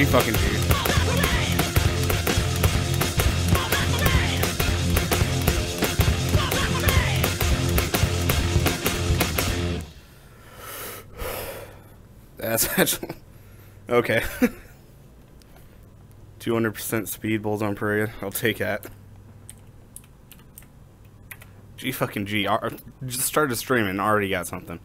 you fucking dude. That's actually... Okay. 200% speed, Bulls on Parade. I'll take that. G fucking G. Just started streaming and already got something.